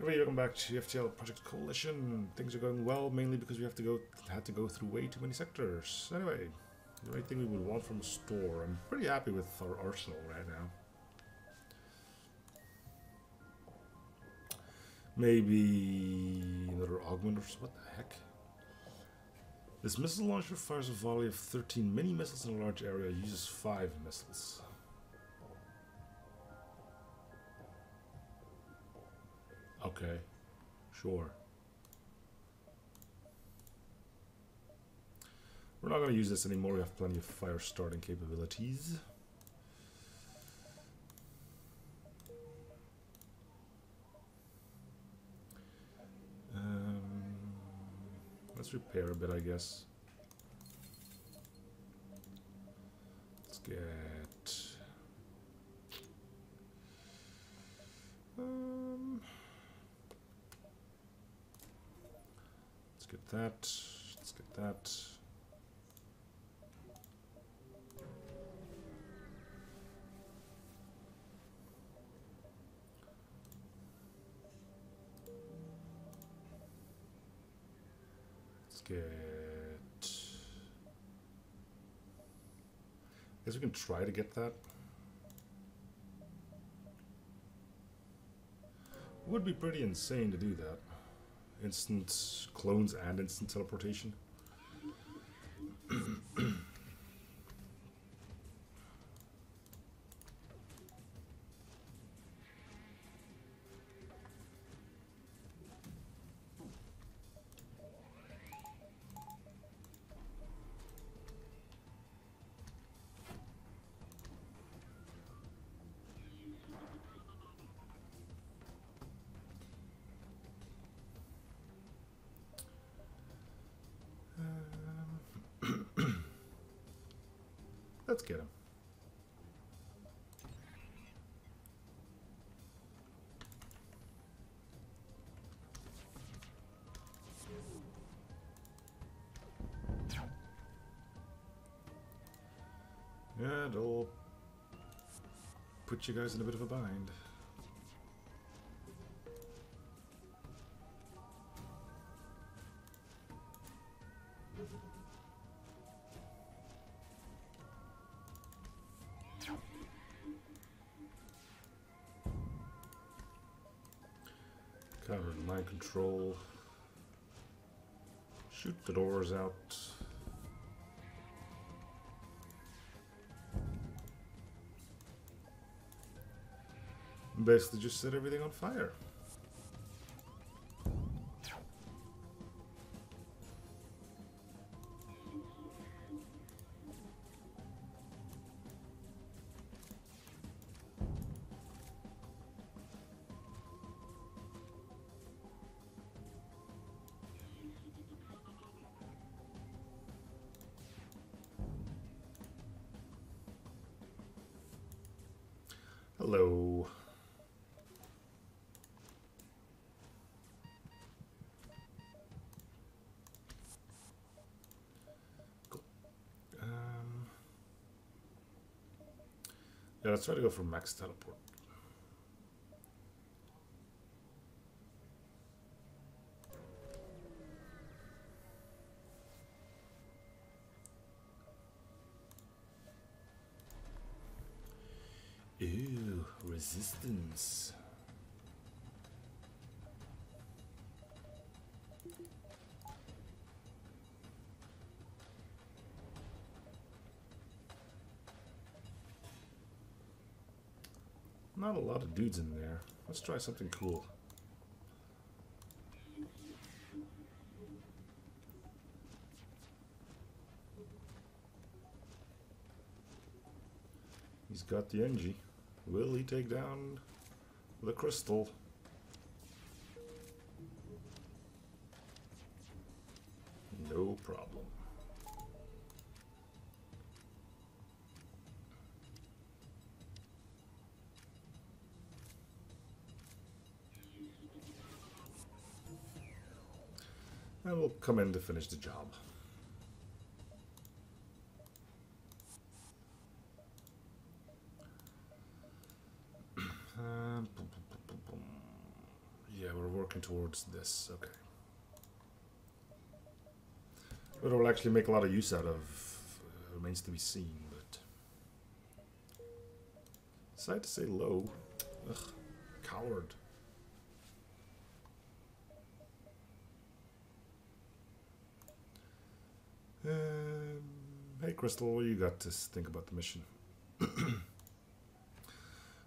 Everybody, welcome back to FTL Project Coalition. Things are going well, mainly because we had to go through way too many sectors. Anyway, the right thing we would want from a store. I'm pretty happy with our arsenal right now. Maybe another augment or what the heck? This missile launcher fires a volley of 13 mini missiles in a large area. Uses 5 missiles. Okay, sure. We're not going to use this anymore. We have plenty of fire starting capabilities. Let's repair a bit, I guess. Let's get... Let's get that. Let's get that. Let's get... I guess we can try to get that. Would be pretty insane to do that. Instant clones and instant teleportation. Let's get him. Yeah, it'll put you guys in a bit of a bind. Covered mind control. Shoot the doors out. Basically just set everything on fire. Hello. Cool. Yeah, let's try to go for max teleport. Ooh, resistance. Not a lot of dudes in there. Let's try something cool. He's got the RNG. Will he take down the crystal? No problem. And we'll come in to finish the job. Yeah, we're working towards this. Okay. Whether we'll actually make a lot of use out of remains to be seen, but... Decided to say low. Ugh. Coward. Hey, Crystal, what do you got to think about the mission?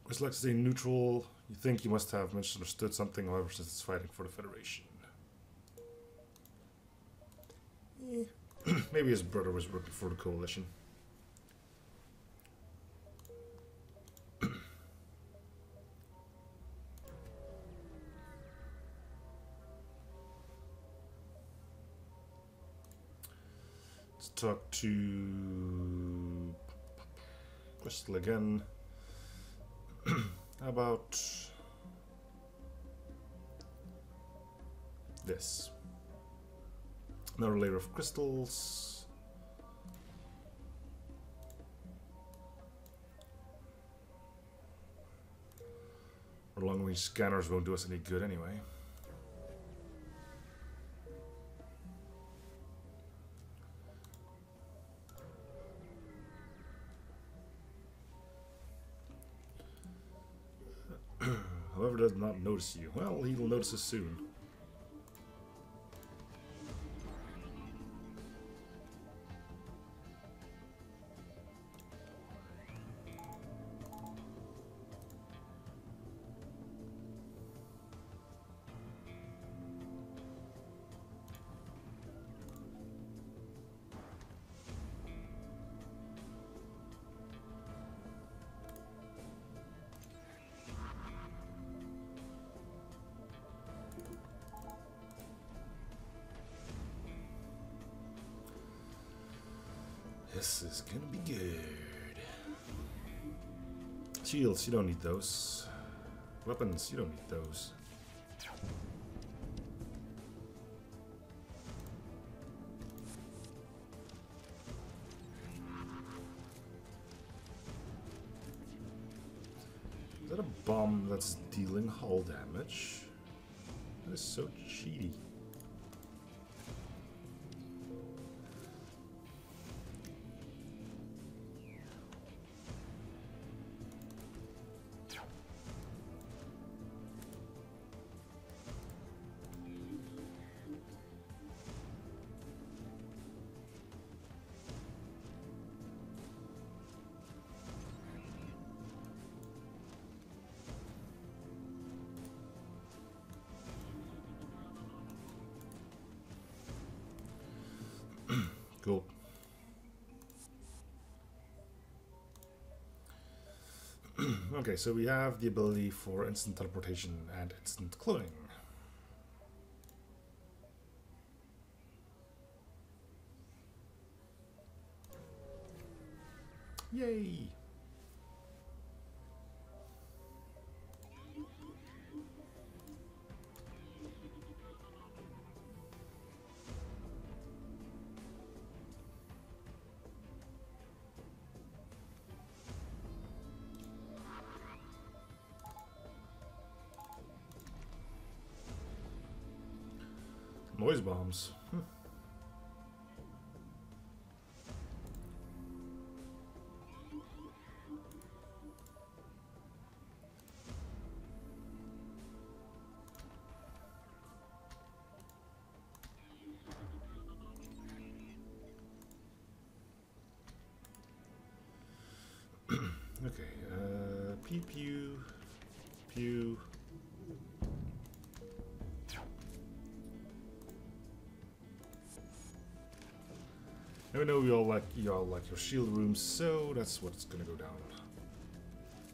Crystal likes to say neutral. You think you must have misunderstood something, however, since it's fighting for the Federation. Yeah. Maybe his brother was working for the Coalition. Let's talk to Crystal again. How about this? Another layer of crystals. Our long-range scanners won't do us any good anyway. Whoever does not notice you, well, he will notice us soon. This is gonna be good. Shields, you don't need those. Weapons, you don't need those. Is that a bomb that's dealing hull damage? That is so cheaty. Cool. Okay, so we have the ability for instant teleportation and instant cloning. Yay! Noise bombs. Hm. Okay. Pew pew pew. I know y'all like your shield rooms, so that's what's gonna go down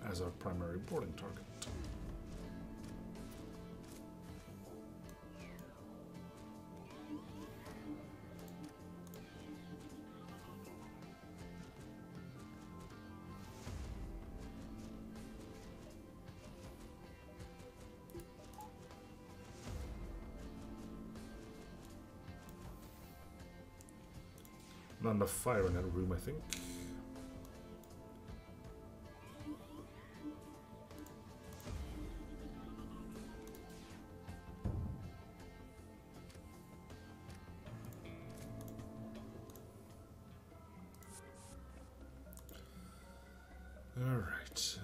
as our primary boarding target. Not enough fire in that room, I think. left.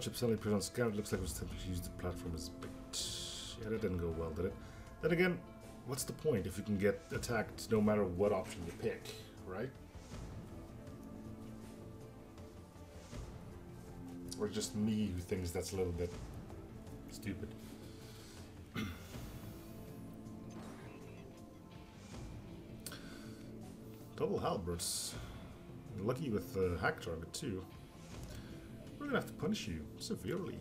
Chip suddenly put on scout. Looks like it was attempting to use the platform as bait. Yeah, that didn't go well, did it? Then again, what's the point if you can get attacked no matter what option you pick, right? Or just me who thinks that's a little bit stupid. Double halberds. Lucky with the hack target too. We're gonna have to punish you severely.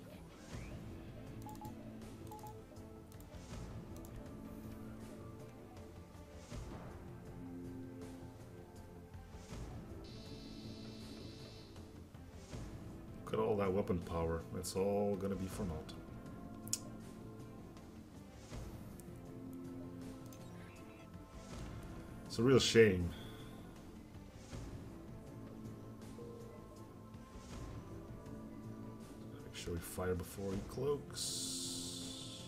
Look at all that weapon power. It's all gonna be for naught. It's a real shame. We fire before he cloaks,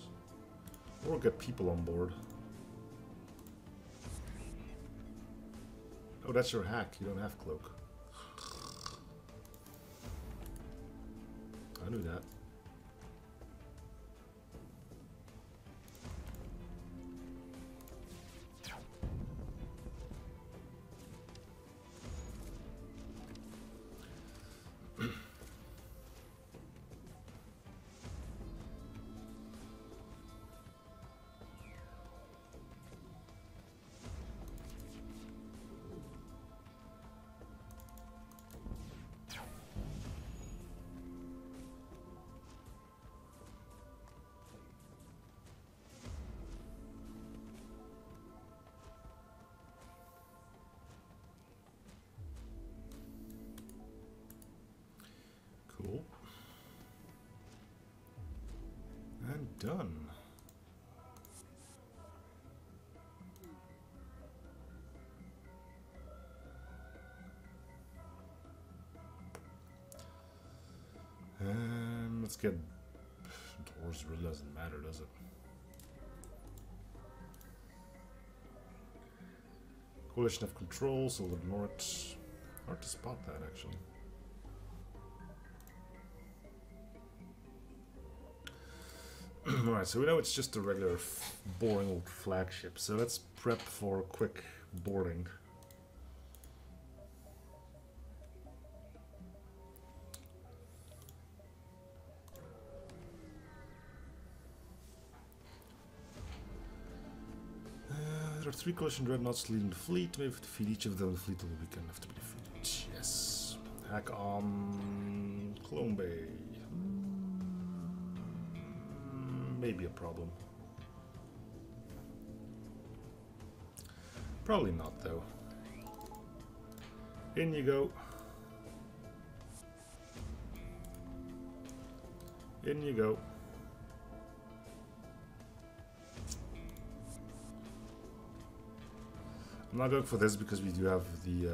or get people on board. Oh, that's your hack. You don't have cloak. I knew that. Done. And let's get doors. Really doesn't matter, does it? Coalition of control, so we'll ignore it. Hard to spot that actually. Alright, so we know it's just a regular, boring old flagship, so let's prep for quick boarding. There are 3 Coalition dreadnoughts leading the fleet. Maybe if we defeat each of them, the fleet will be weakened enough to be defeated. Yes. Hack on Clone Bay. Maybe a problem. Probably not, though. In you go. In you go. I'm not going for this because we do have the...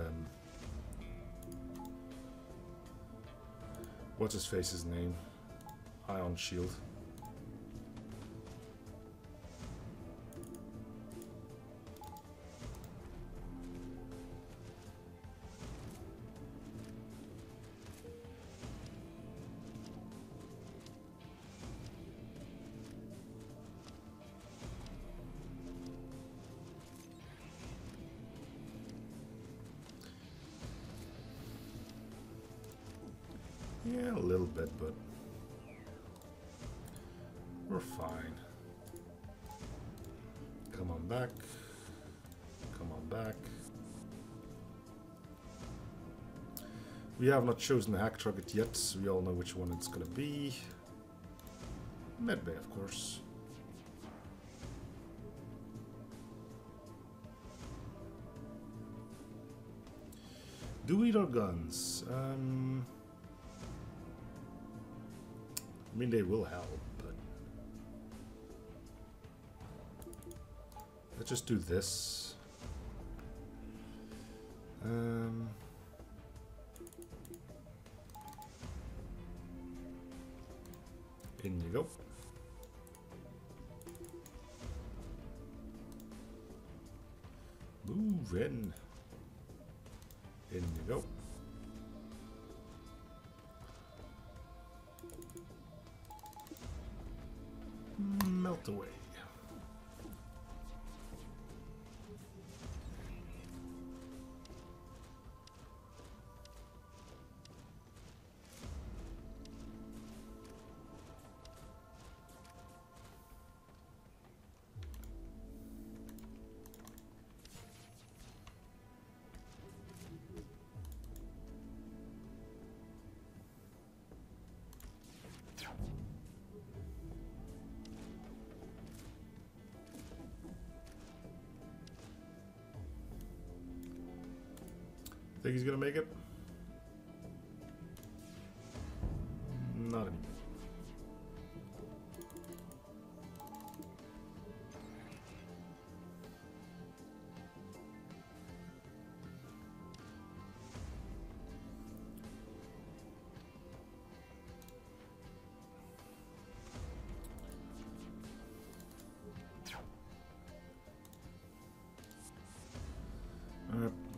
What's-his-face's name? Ion Shield. Yeah, a little bit, but we're fine. Come on back. Come on back. We have not chosen the hack target yet, so we all know which one it's gonna be. Medbay, of course. Do we need our guns? I mean, they will help, but let's just do this. In you go. Move in. In you go. Melt away. Think he's gonna make it? Not anymore.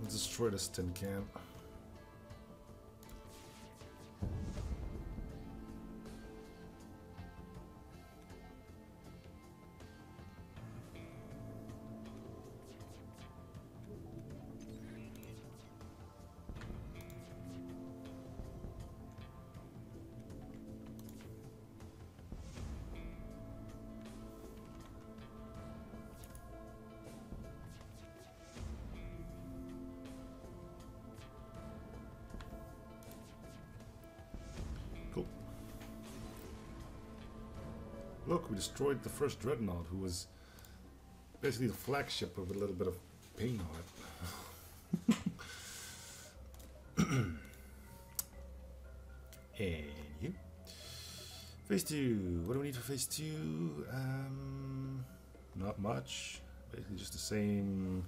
Destroy this tin can. Look, we destroyed the first dreadnought, who was basically the flagship with a little bit of paint on it. And you. Phase 2. What do we need for phase 2? Not much. Basically just the same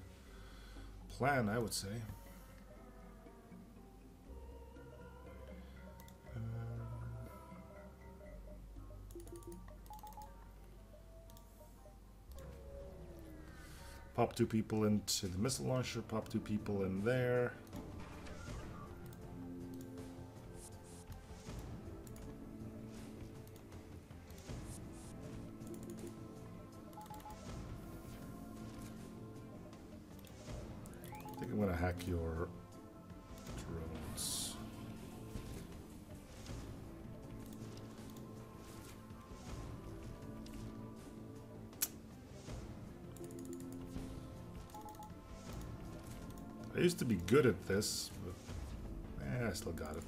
plan, I would say. Pop two people into the missile launcher, pop two people in there. I think I'm gonna hack your drones. I used to be good at this, but I still got it.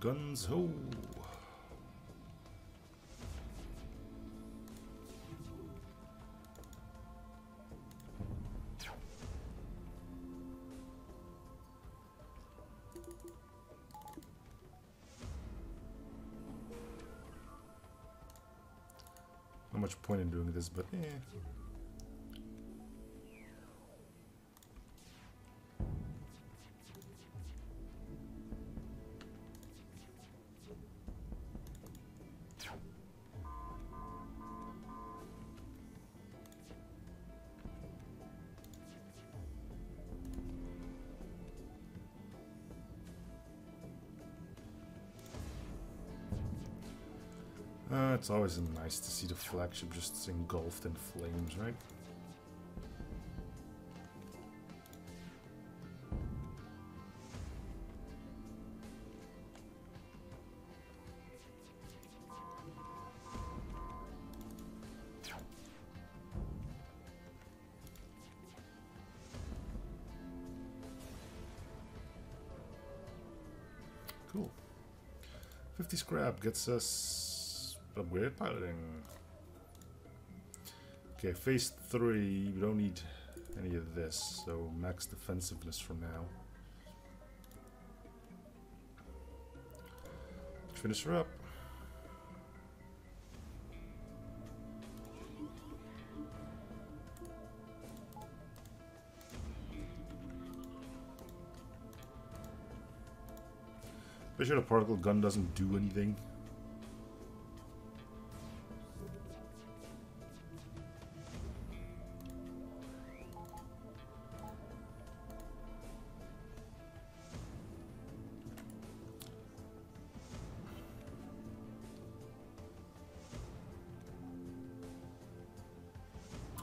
Guns ho! Much point in doing this, but it's always nice to see the flagship just engulfed in flames, right? Cool. 50 scrap gets us upgrade piloting. Okay, phase 3, we don't need any of this, so max defensiveness for now. Let's finish her up. Pretty sure the particle gun doesn't do anything.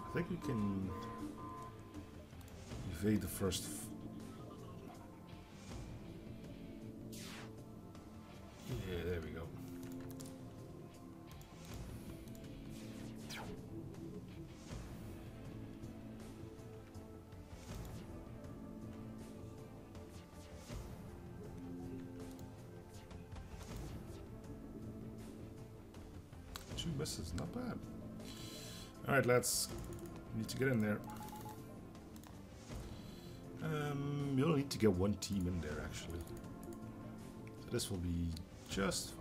I think you can evade the first. Yeah, there we go. Two misses, not bad. All right, lads. Need to get in there. You'll only need to get one team in there, actually. So this will be just fine.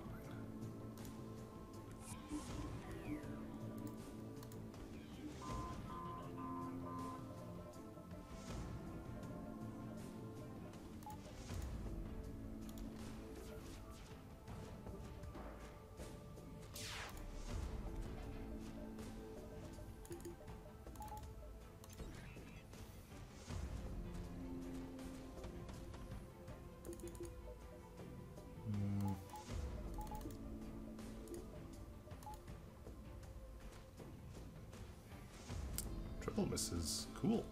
Triple misses. Cool.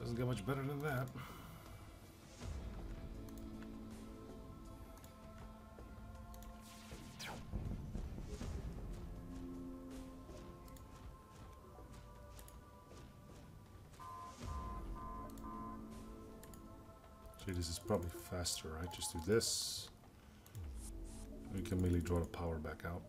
Doesn't get much better than that. Actually, this is probably faster, right? Just do this. We can immediately draw the power back out.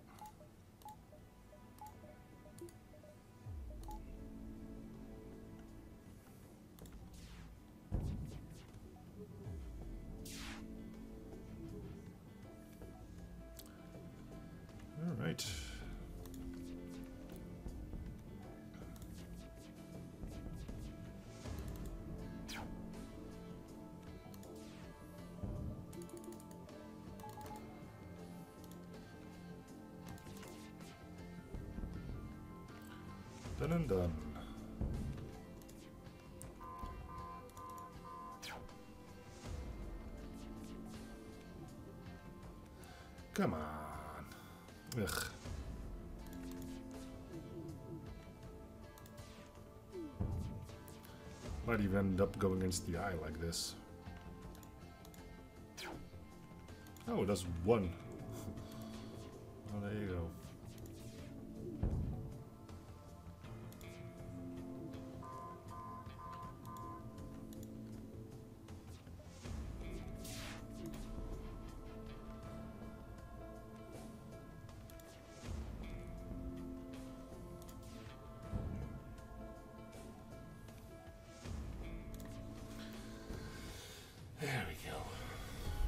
Done and done. Come on. Ugh. Might even end up going against the eye like this. Oh, it does one. Oh, there you go.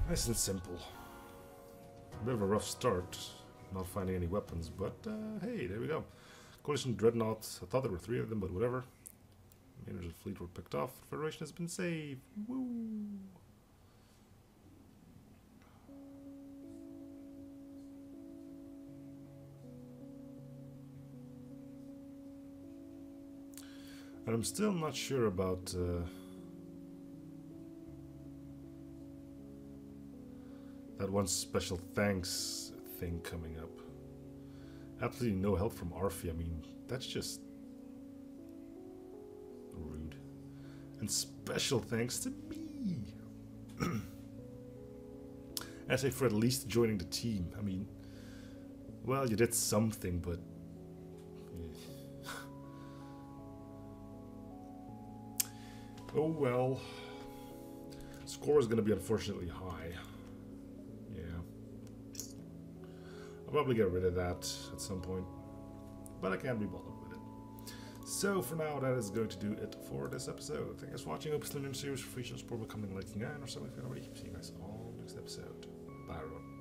Nice and simple. A bit of a rough start, not finding any weapons, but hey, there we go. Coalition dreadnoughts. I thought there were 3 of them, but whatever. Mainers of the fleet were picked off. The Federation has been saved. Woo! And I'm still not sure about. That one special thanks thing coming up. Absolutely no help from Arfi. I mean, that's just rude. And special thanks to me. I say for at least joining the team. I mean, well, you did something, but oh well. Score is going to be unfortunately high. probably get rid of that at some point, but I can't be bothered with it. So for now, that is going to do it for this episode. Thank you guys for watching. I hope it's been enjoying the series. Free support by commenting, liking, and or something if you already. See you guys all next episode. Bye everyone.